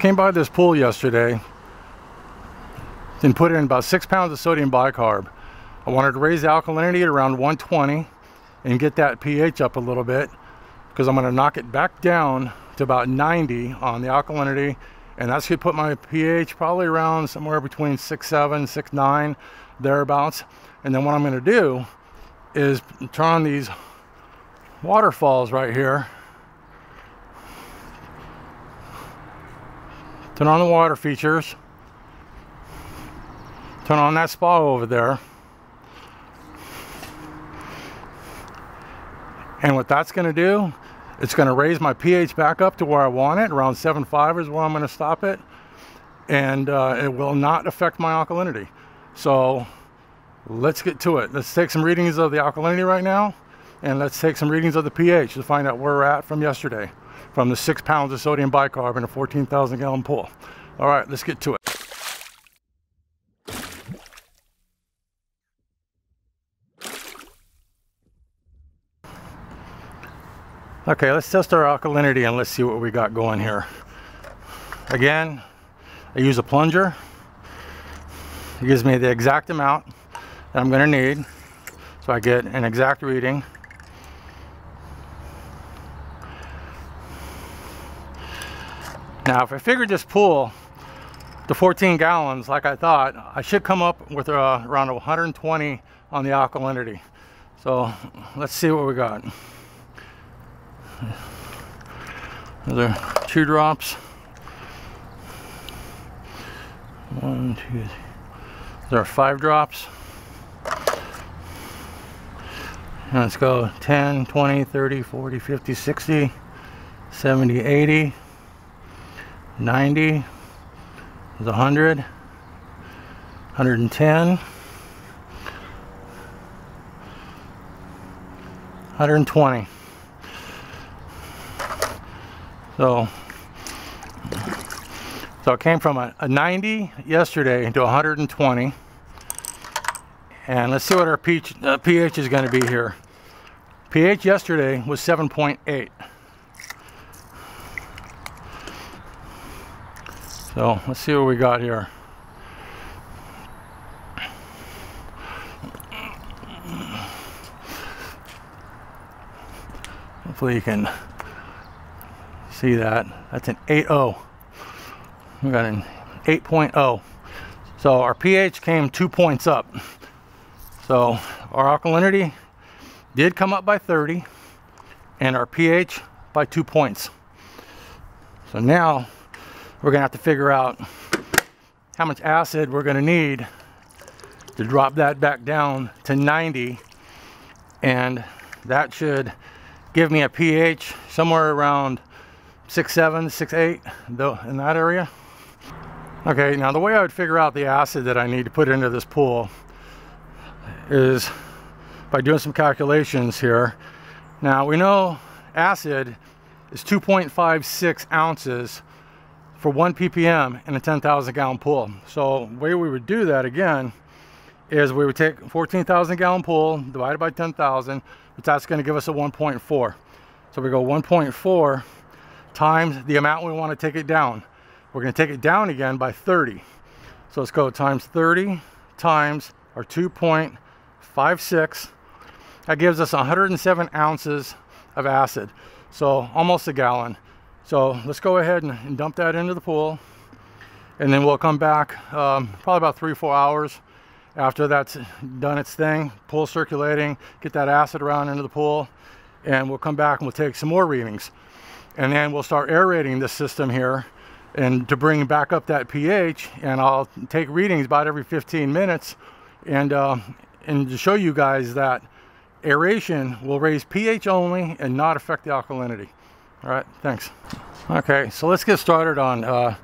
Came by this pool yesterday and put in about 6 pounds of sodium bicarb. I wanted to raise the alkalinity at around 120 and get that pH up a little bit, because I'm going to knock it back down to about 90 on the alkalinity, and that's going to put my pH probably around somewhere between 6.7, 6.9, thereabouts. And then what I'm going to do is turn on these waterfalls right here. Turn on the water features. Turn on that spa over there. And what that's going to do, it's going to raise my pH back up to where I want it. Around 7.5 is where I'm going to stop it. And it will not affect my alkalinity. So let's get to it. Let's take some readings of the alkalinity right now. And let's take some readings of the pH to find out where we're at from yesterday, from the 6 pounds of sodium bicarb in a 14,000 gallon pool. All right, let's get to it. Okay, let's test our alkalinity and let's see what we got going here. Again, I use a plunger. It gives me the exact amount that I'm going to need, so I get an exact reading. Now, if I figured this pool to 14 gallons like I thought, I should come up with around 120 on the alkalinity. So let's see what we got. Another 2 drops. 1, 2, 3. There are 5 drops. And let's go 10, 20, 30, 40, 50, 60, 70, 80, 90, there's 100, 110, 120. So it came from a 90 yesterday to 120. And let's see what our pH is going to be here. pH yesterday was 7.8. So let's see what we got here. Hopefully you can see that. That's an 8.0. We got an 8.0. So our pH came 2 points up. So our alkalinity did come up by 30 and our pH by 2 points. So now we're gonna have to figure out how much acid we're gonna need to drop that back down to 90, and that should give me a pH somewhere around 6.7, 6.8, though, in that area. Okay, now the way I would figure out the acid that I need to put into this pool is by doing some calculations here. Now we know acid is 2.56 ounces for 1 ppm in a 10,000 gallon pool. So the way we would do that again is we would take 14,000 gallon pool divided by 10,000, but that's going to give us a 1.4. So we go 1.4 times the amount we want to take it down. We're going to take it down again by 30. So let's go times 30 times our 2.56. That gives us 107 ounces of acid. So almost a gallon. So let's go ahead and dump that into the pool. And then we'll come back probably about 3 or 4 hours after that's done its thing. Pool circulating, get that acid around into the pool. And we'll come back and we'll take some more readings. And then we'll start aerating this system here and to bring back up that pH, and I'll take readings about every 15 minutes and to show you guys that aeration will raise pH only and not affect the alkalinity. All right, thanks. Okay, so let's get started on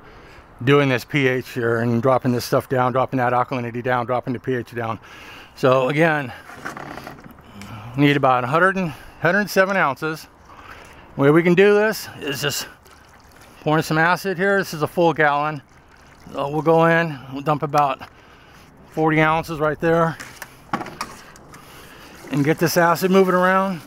doing this pH here and dropping this stuff down, dropping that alkalinity down, dropping the pH down. So again, need about 107 ounces. The way we can do this is just pouring some acid here. This is a full gallon. So we'll go in, we'll dump about 40 ounces right there and get this acid moving around.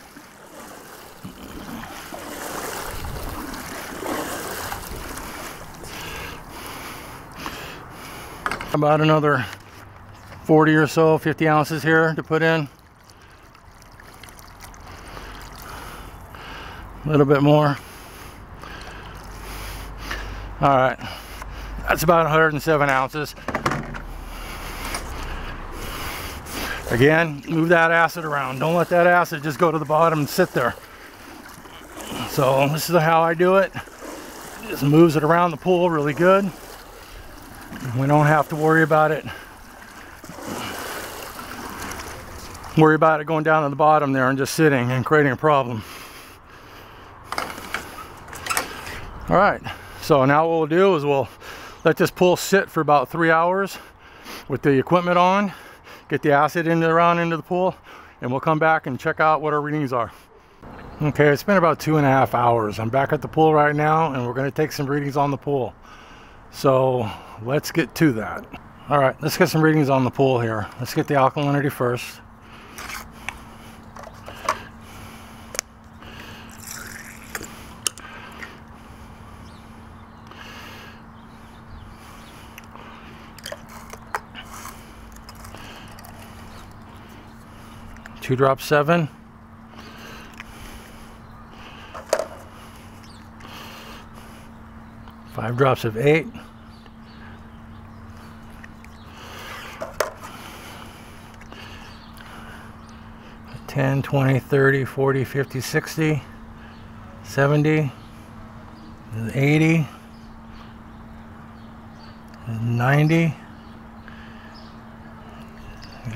About another 40 or so, 50 ounces here to put in. A little bit more. All right, that's about 107 ounces. Again, move that acid around. Don't let that acid just go to the bottom and sit there. So this is how I do it. Just moves it around the pool really good. We don't have to worry about it. Worry about it going down to the bottom there and just sitting and creating a problem. All right, so now what we'll do is we'll let this pool sit for about 3 hours with the equipment on. Get the acid around into the pool, and we'll come back and check out what our readings are. Okay, it's been about 2.5 hours. I'm back at the pool right now, and we're gonna take some readings on the pool. So let's get to that. All right, let's get some readings on the pool here. Let's get the alkalinity first. Two drops 7. Five drops of 8. 10, 20, 30, 40, 50, 60, 70, 80, 90,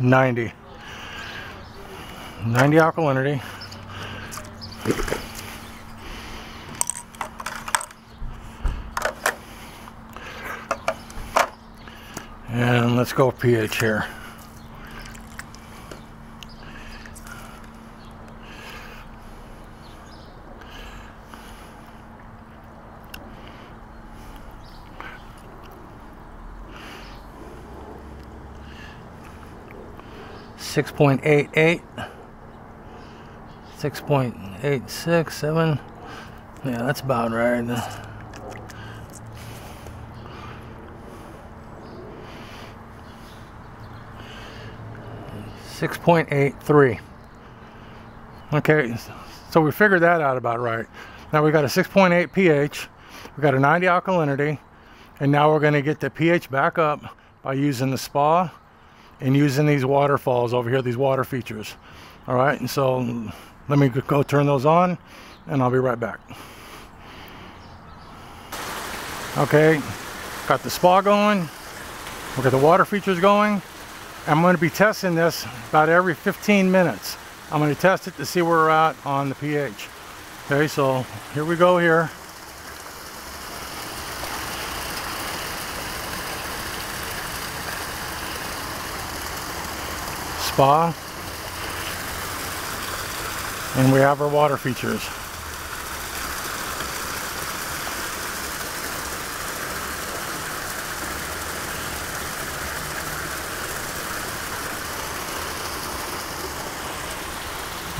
90. 90 alkalinity. And let's go pH here. Six point 6.867. Yeah, that's about right. $6.83. Okay, so we figured that out about right. Now we got a 6.8 pH, we got a 90 alkalinity, and now we're going to get the pH back up by using the spa and using these waterfalls over here, these water features. All right, and so let me go turn those on and I'll be right back. Okay, got the spa going. Look at the water features going. I'm going to be testing this about every 15 minutes. I'm going to test it to see where we're at on the pH. Okay, so here we go here. Spa. And we have our water features.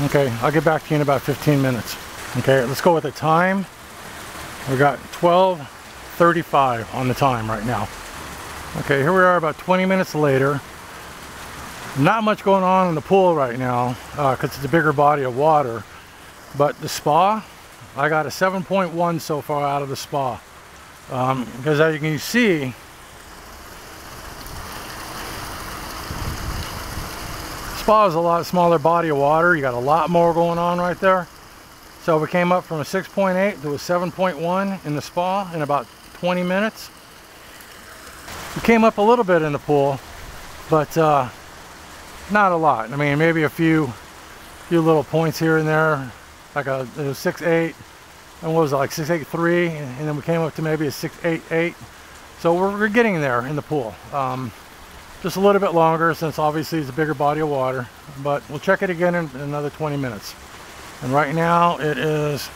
Okay, I'll get back to you in about 15 minutes. Okay, let's go with the time. We got 12:35 on the time right now. Okay, here we are about 20 minutes later. Not much going on in the pool right now because it's a bigger body of water, but the spa, I got a 7.1 so far out of the spa because as you can see, spa is a lot smaller body of water. You got a lot more going on right there. So we came up from a 6.8 to a 7.1 in the spa in about 20 minutes. We came up a little bit in the pool, but not a lot. I mean, maybe a few little points here and there, like a 6.8, and what was it, like 6.83, and then we came up to maybe a 6.88. So we're getting there in the pool. Just a little bit longer since obviously it's a bigger body of water, but we'll check it again in another 20 minutes. And right now it is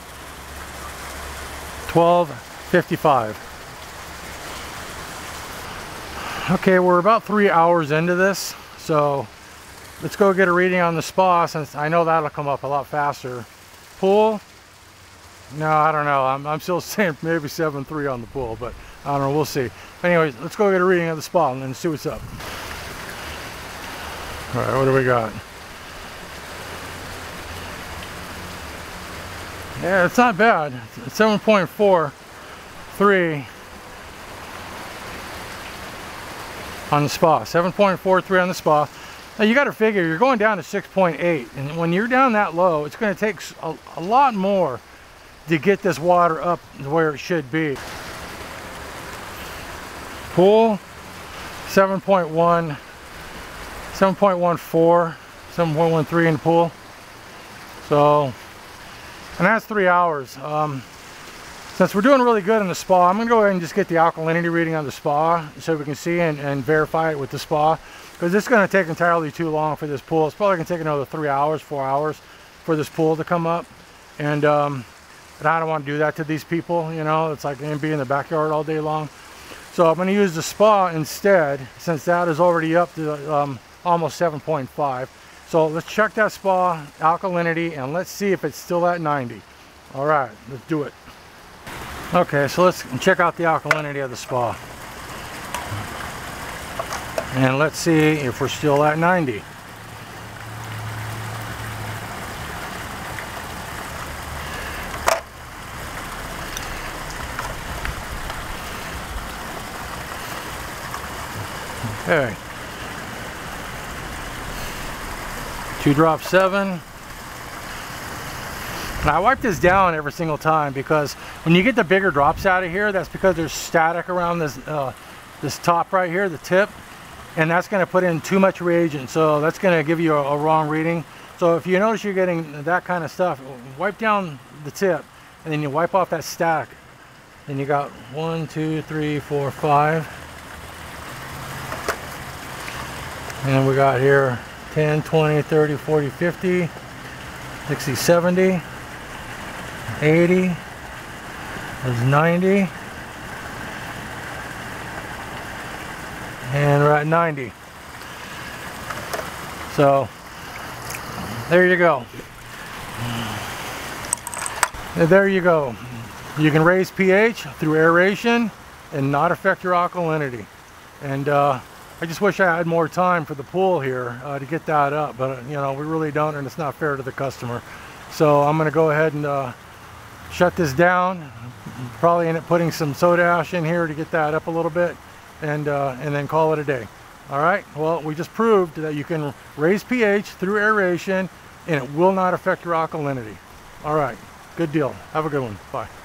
12:55. Okay, we're about 3 hours into this, so let's go get a reading on the spa since I know that'll come up a lot faster. Pool, No, I don't know. I'm still saying maybe 7.3 on the pull, but I don't know. We'll see. Anyways, let's go get a reading of the spot and see what's up. All right, what do we got? Yeah, it's not bad. 7.43 on the spa. 7.43 on the spa. Now you got to figure you're going down to 6.8, and when you're down that low, it's going to take a lot more to get this water up to where it should be. Pool 7.1, 7.14, 7.13 in the pool. So. And that's 3 hours. Since we're doing really good in the spa, I'm gonna go ahead and just get the alkalinity reading on the spa so we can see and verify it with the spa, because it's gonna take entirely too long for this pool. It's probably gonna take another 3 hours, 4 hours for this pool to come up. And I don't wanna do that to these people, you know? It's like being in the backyard all day long. So I'm gonna use the spa instead, since that is already up to almost 7.5. So let's check that spa alkalinity and let's see if it's still at 90. All right, let's do it. Okay, so let's check out the alkalinity of the spa. And let's see if we're still at 90. Okay. 2 drop 7. And I wipe this down every single time, because when you get the bigger drops out of here, that's because there's static around this this top right here, the tip, and that's going to put in too much reagent, so that's going to give you a wrong reading. So if you notice you're getting that kind of stuff, wipe down the tip and then you wipe off that static. Then you got 1, 2, 3, 4, 5, and we got here 10, 20, 30, 40, 50, 60, 70, 80, there's 90, and we're at 90. So, there you go. There you go. You can raise pH through aeration and not affect your alkalinity. And, I just wish I had more time for the pool here to get that up, but you know, we really don't, and it's not fair to the customer. So I'm gonna go ahead and shut this down. Probably end up putting some soda ash in here to get that up a little bit, and then call it a day. All right, well, we just proved that you can raise pH through aeration and it will not affect your alkalinity. All right, good deal. Have a good one, bye.